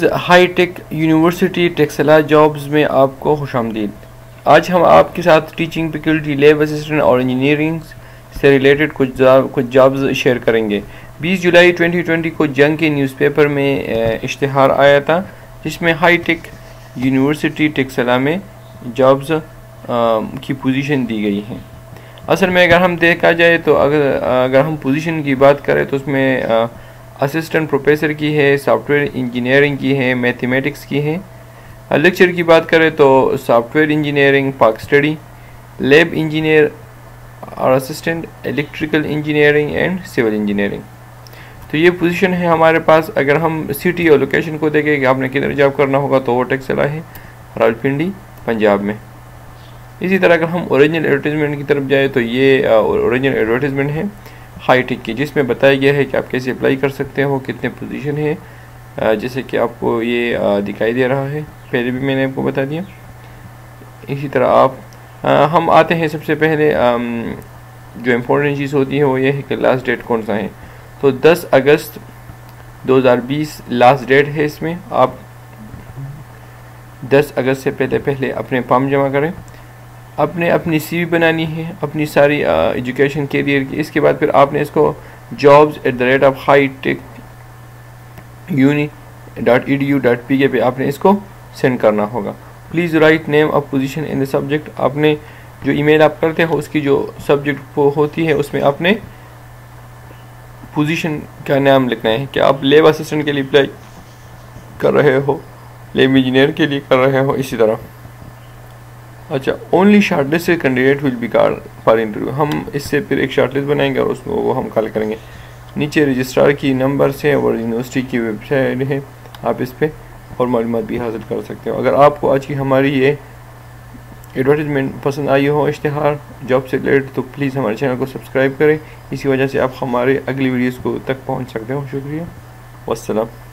Hi tech university Taxila jobs में आपको खुशामदीद। आज हम आपके साथ टीचिंग फैकल्टी, लैब असिस्टेंट और इंजीनियरिंग से रिलेटेड कुछ जॉब्स शेयर करेंगे। 20 जुलाई 2020 को जंग के न्यूज़पेपर में इश्तिहार आया था जिसमें हाईटेक यूनिवर्सिटी टैक्सिला में जॉब्स की पोजीशन दी गई है। असल में अगर हम देखा जाए तो अगर हम पोजीशन की बात करें तो उसमें असिस्टेंट प्रोफेसर की है, सॉफ्टवेयर इंजीनियरिंग की है, मैथमेटिक्स की है। लेक्चर की बात करें तो software engineering, park study, lab engineer और assistant electrical engineering and civil engineering. तो ये पोजीशन है हमारे पास। अगर हम सिटी और लोकेशन को देखें कि आपने किधर जॉब करना होगा तो वो टैक्सिला है, रावलपिंडी, पंजाब में। इसी तरह अगर हम ओरिजिनल एडवर्टाइजमेंट की तरफ जाए तो ये ओरिजिनल एडवर्टाइजमेंट है हाईटेक की, जिसमें बताया गया है कि आप कैसे अप्लाई कर सकते हो, कितने पोजीशन है, जैसे कि आपको ये दिखाई दे रहा है, पहले भी मैंने आपको बता दिया। इसी तरह हम आते हैं सबसे पहले जो इम्पोर्टेंट चीज़ होती है वो ये है कि लास्ट डेट कौन सा है। तो 10 अगस्त 2020 लास्ट डेट है। इसमें आप 10 अगस्त से पहले अपने फॉर्म जमा करें, अपने सीवी बनानी है, अपनी सारी एजुकेशन कैरियर की। इसके बाद फिर आपने इसको jobs@hitechuni.edu.pk पे आपने इसको सेंड करना होगा। Please write name of position in the subject. आपने जो ईमेल आप करते हो उसकी जो सब्जेक्ट होती है उसमें आपने पोजीशन का नाम लिखना है कि आप लैब असिस्टेंट के लिए अप्लाई कर रहे हो, लैब इंजीनियर के लिए कर रहे हो। इसी तरह अच्छा, only shortlisted candidate will be called for interview. हम इससे फिर एक शॉर्टलिस्ट बनाएंगे और उसमें वो हम कॉल करेंगे। नीचे रजिस्ट्रार की नंबर से और यूनिवर्सिटी की वेबसाइट है, आप इस पर और मालूमात भी हासिल कर सकते हो। अगर आपको आज की हमारी ये एडवर्टाइजमेंट पसंद आई हो, इश्तिहार जॉब से रिलेटेड, तो प्लीज़ हमारे चैनल को सब्सक्राइब करें। इसी वजह से आप हमारे अगली वीडियोज़ को तक पहुँच सकते हो। शुक्रिया, वस्सलाम।